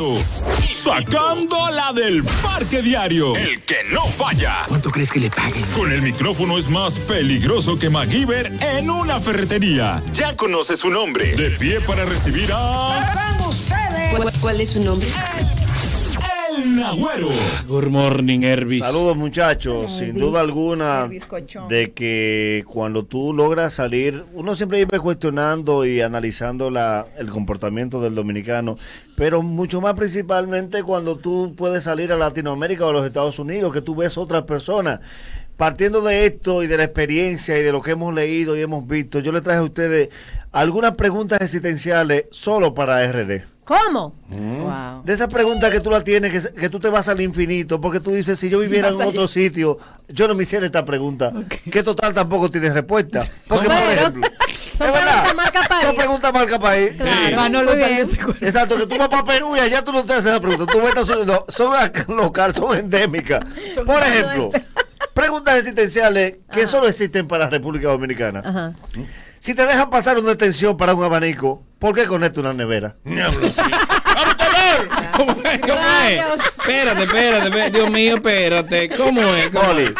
rato, sacándola del parque diario. El que no falla. ¿Cuánto crees que le paguen? Con el micrófono es más peligroso que MacGyver en una ferretería. Ya conoce su nombre. De pie para recibir a... ¡Van ustedes! ¿Cuál es su nombre? El Naguero. Good morning, Hervis. Saludos, muchachos. Sin duda alguna, de que cuando tú logras salir, uno siempre iba cuestionando y analizando el comportamiento del dominicano, pero mucho más principalmente cuando tú puedes salir a Latinoamérica o a los Estados Unidos, que tú ves otras personas. Partiendo de esto y de la experiencia y de lo que hemos leído y hemos visto, yo les traje a ustedes algunas preguntas existenciales solo para RD. ¿Cómo? Wow. De esas preguntas que tú la tienes, que tú te vas al infinito, porque tú dices, si yo viviera en otro sitio, yo no me hiciera esta pregunta, que total tampoco tienes respuesta. Porque, por ejemplo, son preguntas marca país. Son preguntas marca país. Claro, exacto, que tú vas para Perú y allá tú no te haces esa pregunta. Tú vas a no, son locales, son endémicas. Por ejemplo, preguntas existenciales que solo existen para la República Dominicana. Ajá. Si te dejan pasar una extensión para un abanico, ¿por qué conecta una nevera? ¿Cómo es? ¿Cómo es? Espérate. Dios mío, espérate. ¿Cómo es? Boli,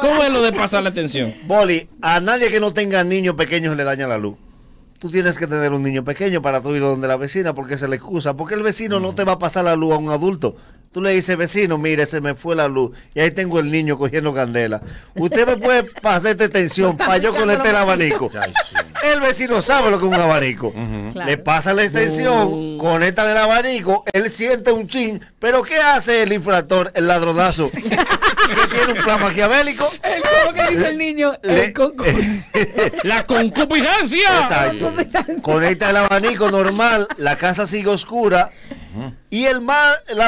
¿cómo es lo de pasar la extensión? Boli, a nadie que no tenga niños pequeños le daña la luz. Tú tienes que tener un niño pequeño para tú ir donde la vecina, porque se le excusa. Porque el vecino no te va a pasar la luz a un adulto. Tú le dices, vecino, mire, se me fue la luz y ahí tengo el niño cogiendo candela. Usted me puede pasar esta extensión para yo conectar el abanico. El vecino sabe lo que es un abanico. Le pasa la extensión, conectan el abanico, él siente un chin, pero ¿qué hace el infractor, el ladronazo? Que tiene un plan maquiavélico. ¿Cómo que dice el niño? La concupiscencia. Exacto. Conecta el abanico normal, la casa sigue oscura. Y la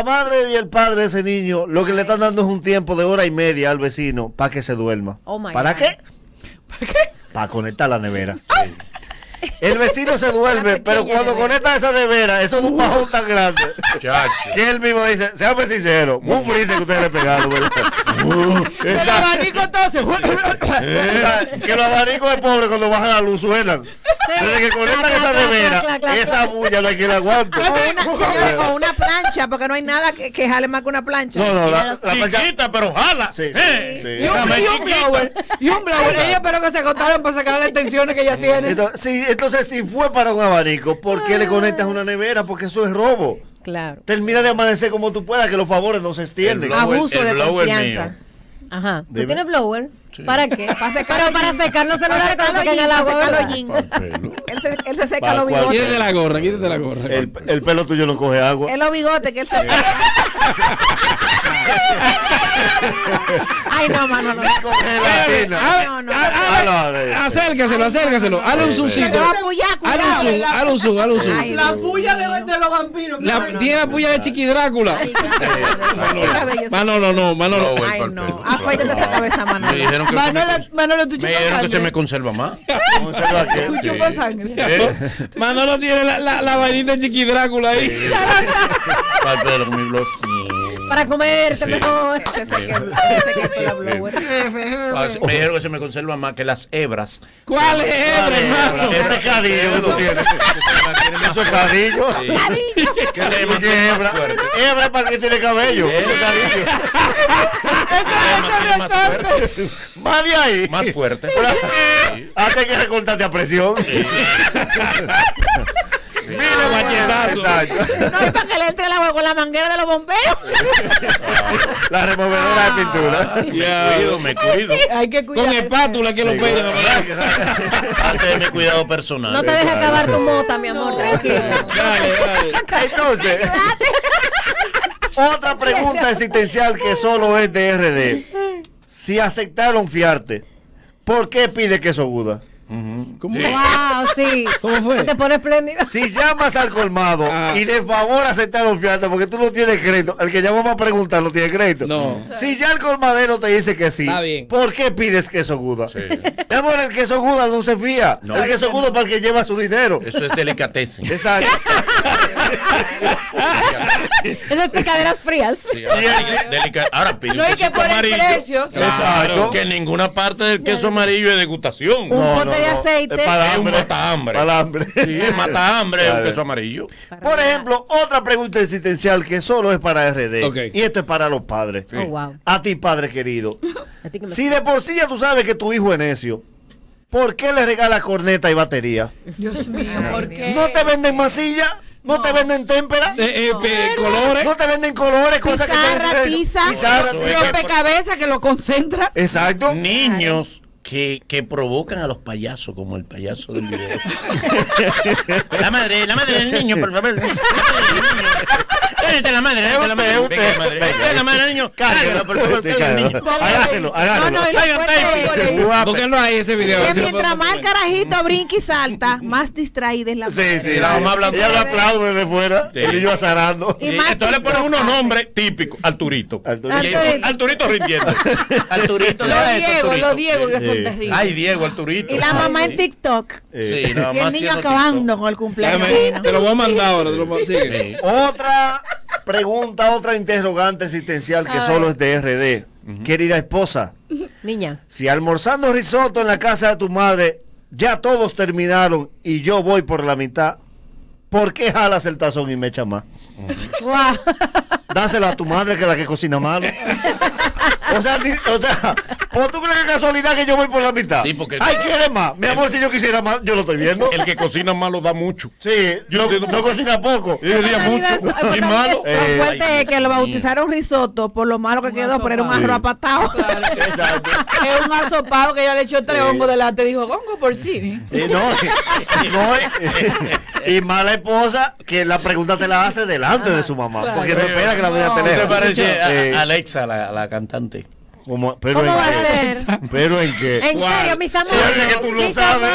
madre y el padre de ese niño lo que le están dando es un tiempo de hora y media al vecino para que se duerma. ¿Para qué? Para conectar la nevera. El vecino se duerme, pero cuando conecta esa nevera, eso es un bajón tan grande. Que él mismo dice, seamos sinceros, muy frío que ustedes le pegaron. El abanico entonces. Que los abanicos de pobre cuando bajan la luz suenan. Desde que conectan esa nevera, esa bulla no hay que la aguante. O una plancha, porque no hay nada que jale más que una plancha. No, la plancha. Pero jala. Y un blower. Ellos espero que se contaron para sacar las tensiones que ya tienen. Sí, entonces si fue para un abanico, ¿por qué le conectas una nevera? Porque eso es robo. Claro. Termina de amanecer como tú puedas, que los favores no se extienden. Abuso de confianza. Ajá. ¿Tú tienes blower? Sí. ¿Para qué? Para secar, para secar los celulares, para secar los jeans. Él se seca los bigotes. Quítate la gorra, quítate la gorra. El pelo tuyo no coge agua. Es los bigotes que él se seca. Ay, no, mano, no. Acércaselo. Hazle un sucito. Hazle un zoom. La puya de los vampiros. Tiene la puya de Chiqui Drácula. Manolo. Ay, no. Afeítate esa cabeza, Manolo. Manolo, tú chupas sangre. Me dijeron que se me conserva más. Tú chupas sangre. Manolo tiene la vainita de Chiqui Drácula ahí. Parte de los mil blogs. Para comerte mejor. Me dijeron que se me conserva más que las hebras. ¿Cuáles hebras? Ese es cadillo. Eso es cadillo. ¿Qué es hebra? Hebra es para que tiene cabello. Eso es cadillo. Eso es más de ahí. Más fuerte. Hasta que recortarte a presión. Mira, machetazo. No es para que le entre el agua con la manguera de los bomberos. La removedora de pintura. Me cuido. Hay que cuidar. Con espátula que lo peinen. Antes de mi cuidado personal. No te dejes acabar tu mota, mi amor. Tranquilo. Dale. Entonces, otra pregunta existencial que solo es de RD. Si aceptaron fiarte, ¿por qué pide queso Gouda? ¿Cómo? Sí. Wow, sí. ¿Cómo fue? Te pones espléndida. Si llamas al colmado y de favor aceptaron fianza, porque tú no tienes crédito. El que llama para preguntar no tiene crédito. No. Si ya el colmadero te dice que sí, está bien. ¿Por qué pides queso Gouda? Sí. Amor, el queso Gouda no se fía. No. El queso Gouda es para el que lleva su dinero. Eso es delicatez. Exacto. Esas picaderas frías. Sí, ahora, no es que por amarillo, el precio. Claro, que en ninguna parte del queso amarillo es degustación. Un bote de aceite. Es para hambre. Mata hambre. Para hambre. Sí, mata hambre el queso amarillo. Por ejemplo, otra pregunta existencial que solo es para RD. Okay. Y esto es para los padres. Sí. Oh, wow. A ti, padre querido. Si de por sí ya tú sabes que tu hijo es necio, ¿por qué le regalas corneta y batería? Dios mío, ¿por qué? ¿No te venden masilla? ¿No, no te venden témpera? ¿Colores? ¿No te venden colores? Cosas que pizarra, rompecabezas que lo concentra. Exacto. Niños que provocan a los payasos, como el payaso del video. La madre del niño, por favor. Esta es la madre, esta es la madre. Esta es la madre del niño. Cárgalo, por favor. Hágalo, hágalo. Búsquenlo ahí ese video. Que mientras más el carajito brinca y salta, más distraída es la madre. Sí, sí, la mamá habla. Ella lo aplaude desde fuera. Y yo azarando. Entonces le ponen unos nombres típicos. Arturito. Arturito rindiendo. Arturito. Los Diego que son terribles. Ay, Diego, Arturito. Y la mamá en TikTok. Sí, y el niño acabando con el cumpleaños. Te lo voy a mandar ahora. Otra pregunta, otra interrogante existencial que solo es de RD. Querida esposa, niña, si almorzando risotto en la casa de tu madre ya todos terminaron y yo voy por la mitad, ¿por qué jalas el tazón y me echas más? Wow. Dáselo a tu madre, que es la que cocina mal. O sea, ¿por tú crees que casualidad que yo voy por la mitad? Sí, porque... Ay, ¿quieres más? Mi amor, si yo quisiera más, yo lo estoy viendo. El que cocina malo da mucho. Sí, yo no cocina poco. Yo diría mucho. Y malo. Lo fuerte es que lo bautizaron risotto por lo malo que quedó, pero era un arroz apatado. Claro, exacto. Es un asopado que ya le echó 3 hongos delante. Dijo, hongo por sí. Y mala esposa que la pregunta te la hace delante de su mamá. Claro. Porque no espera que la doña te lea. ¿Te parece Alexa, la cantante? ¿Cómo? ¿Cómo va a pero en qué? En serio, mis amores. ¿Sabes que tú lo sabes?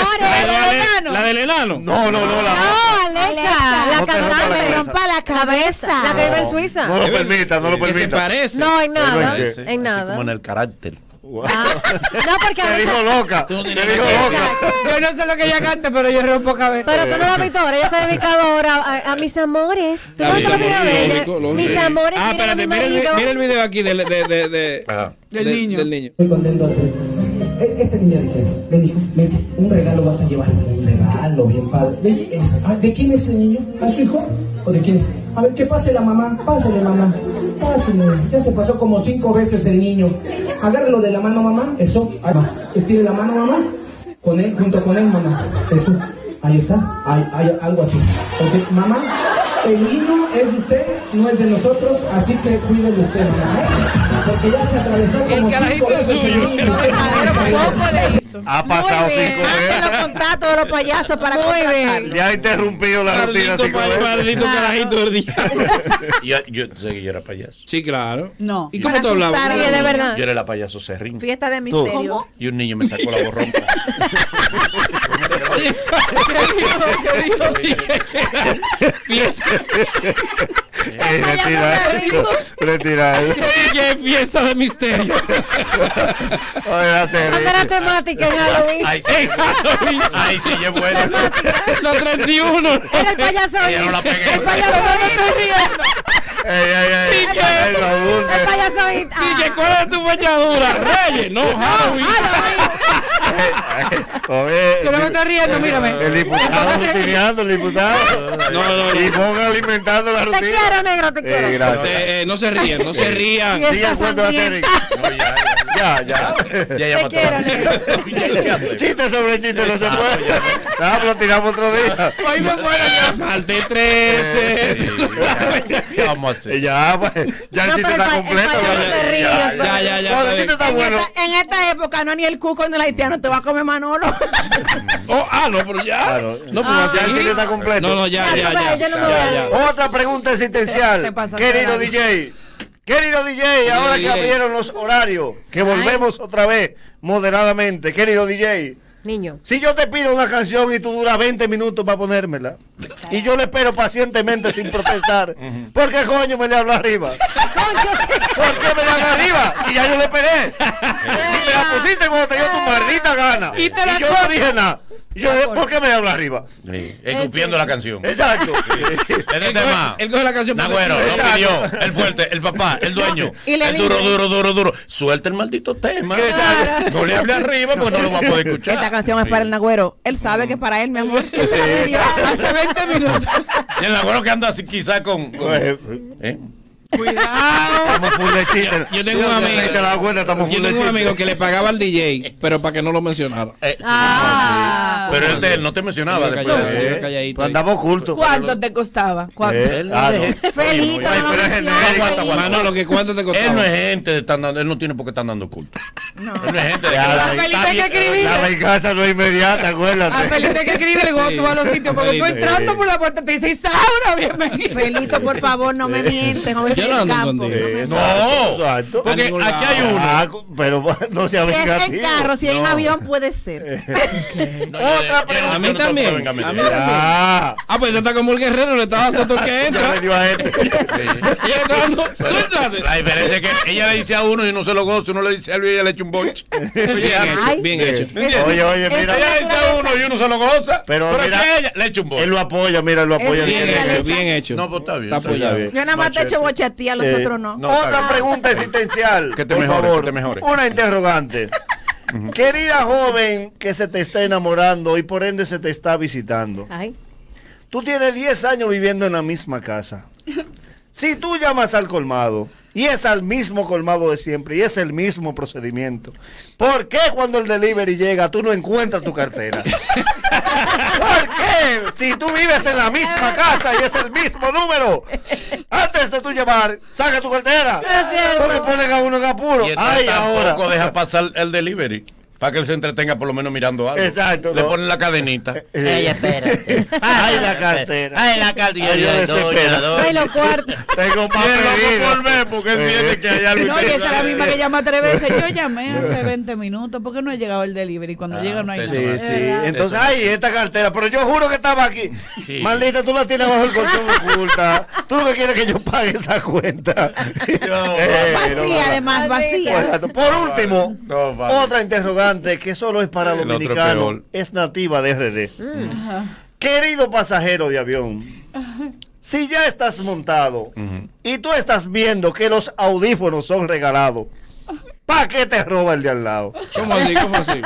¿La del enano? No, la Alexa, la cantante me rompa la cabeza. La que vive en Suiza. No lo permita, no lo permita. ¿Qué se parece? No, en nada. En nada. Como en el carácter. Wow. No, porque te dijo loca. Yo no sé lo que ella canta, pero yo rompo cabeza. Pero tú no la viste ahora. Ella se ha dedicado ahora a mis amores. Tú no te lo viste. Mis amores. Ah, espérate, mira el video aquí del niño. Estoy contento de hacer. Este niño de quién es. Me dijo, un regalo vas a llevar. Un regalo, bien padre. ¿De quién es el niño? ¿A su hijo? ¿O de quién es? A ver, que pase la mamá. Pásale, mamá. Pásale. Ya se pasó como 5 veces el niño. Agárralo de la mano, mamá. Eso. Estire la mano, mamá. Con él, junto con él, mamá. Eso. Ahí está. Hay algo así. Okay. Mamá, el niño es usted, no es de nosotros, así que cuídenlo usted, ¿verdad? Porque ya se atravesó como el carajito es suyo. Ha pasado 5 veces. Antes lo contaba todos los payasos para comer. Ya ha interrumpido la rutina 5 veces. Maldito carajito del diablo. Yo sé que yo era payaso. Sí, claro. No. ¿Y cómo tú hablabas? Yo era la payaso serrín. Fiesta de misterio. Y un niño me sacó la borronca. Retirado. ¿Qué fiesta de misterio? Era temática en Halloween. Ay, sí, es bueno. Los 31. Era el payaso. El payaso no te rías. El payaso. Dije, ¿cuál es tu fechadura? Reyes, no Halloween. Yo no me estoy riendo, mírame. El diputado rutinando, el diputado. No. Y ponga alimentando la rutina. Te quiero, negro, te quiero. Gracias. No se ríen, no se rían. Digan cuánto va a ser. Ya mató. Chiste sobre chiste, no se puede. No, lo tiramos otro día. Hoy me puedo llamar de 13. Vamos a hacer. Ya el chiste está completo. Ya. El chiste está bueno. En esta época no ni el cuco ni el haitiano te va a comer, Manolo. No, pero ya. Claro. No, pero ya el chiste está completo. No, ya. Otra pregunta existencial. Querido DJ. Querido DJ, ahora que abrieron los horarios, que volvemos otra vez moderadamente. Querido DJ, niño, si yo te pido una canción y tú duras 20 minutos para ponérmela, y yo le espero pacientemente sin protestar, ¿por qué coño me le hablo arriba? ¿Por qué me le hablo arriba? Si ya yo le esperé. Si me la pusiste cuando te dio tu maldita gana y yo no dije nada. Yo, ¿por qué me habla arriba? Sí. Escupiendo la canción. Exacto. Sí. Él coge la canción. Naguero, no pidió. El fuerte, el papá, el dueño. El dice, duro. Suelta el maldito tema. No le hable arriba porque no lo va a poder escuchar. Esta canción es para el Naguero. Él sabe que para él, mi amor. Sí. Hace 20 minutos. Y el Naguero que anda así, quizá con cuidado. Estamos full de chistes. Yo tengo un amigo, que le pagaba al DJ, pero para que no lo mencionara. Sí. Pero él no te mencionaba después. Andaba oculto. ¿Cuánto te costaba? ¿Cuánto? Felito. Manolo, ¿cuánto te costaba? Él no es gente de estar dando, él no tiene por qué estar dando oculto. No. Él no es gente de la venganza no es inmediata, acuérdate. A Felito que escribe el cuando tú vas a los sitios, porque tú entrando por la puerta te dice Isaura, bienvenido. Felito, por favor, no me mientes. Yo no ando contigo. Exacto. Porque aquí hay uno. Pero no se ha vengado. Si es en carro, si es en avión, puede ser. Otra pregunta. A mí también. Pues yo estaba como el guerrero, le estaba dando todo el que entra. La diferencia es que ella le dice a uno y no se lo goza, uno le dice a Luis y ella le echa un bonche. Bien hecho. Oye, mira. Ella le dice a uno y uno se lo goza, pero mira, ella le echa un bonche. Él lo apoya, mira, él lo apoya. Bien hecho. No, pues está bien. Yo nada más te echo a los otros no. Otra pregunta existencial. Que te mejore. Una interrogante. Querida joven que se te está enamorando y por ende se te está visitando. Ay. Tú tienes 10 años viviendo en la misma casa. Si tú llamas al colmado y es al mismo colmado de siempre y es el mismo procedimiento, ¿por qué cuando el delivery llega tú no encuentras tu cartera? ¿Por qué? Si tú vives en la misma casa y es el mismo número, antes de tú llevar, saca tu cartera. Porque ponen a uno en apuro. Ay, ahora tampoco deja pasar el delivery para que él se entretenga por lo menos mirando algo. Exacto. Le ponen la cadenita. Ella espera. Ay, la cartera. Ay, la cartera. Ay, yo desespero. Ay, los cuartos. Tengo para pedir. No volver porque él tiene que hallar. No, y esa es la misma que llama 3 veces. Yo llamé hace 20 minutos porque no ha llegado el delivery. Cuando llega no hay nada. Sí. Entonces, ay, esta cartera. Pero yo juro que estaba aquí. Sí. Maldita, tú la tienes bajo el colchón oculta. Tú lo que quieres es que yo pague esa cuenta. Vacía, además, vacía. Por último, otra interrogante que solo es para dominicanos, es nativa de RD. Querido pasajero de avión, si ya estás montado y tú estás viendo que los audífonos son regalados, ¿para qué te roba el de al lado? ¿Cómo así?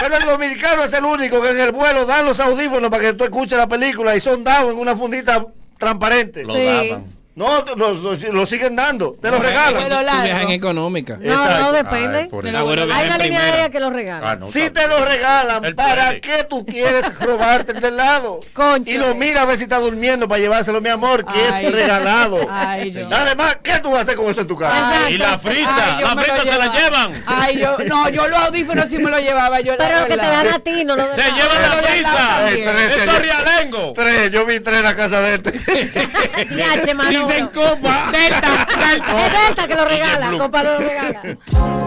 Pero el dominicano es el único que en el vuelo dan los audífonos para que tú escuches la película y son dados en una fundita transparente. Lo daban. No, lo siguen dando, te los regalan. Tú viajas en económica. No, depende. Hay una línea aérea que los regalan. Si te los regalan, ¿para qué tú quieres robarte el del lado? Y lo mira a ver si está durmiendo para llevárselo, mi amor, que es regalado. Además, ¿qué tú vas a hacer con eso en tu casa? Y la frisa se la llevan. Ay, yo los audífonos sí me lo llevaba. Pero que te dan a ti, no lo dejan. Se llevan la frisa. Eso es realengo. 3, yo vi 3 en la casa de este. Dicen copa. Delta que lo regala. Copa lo regala.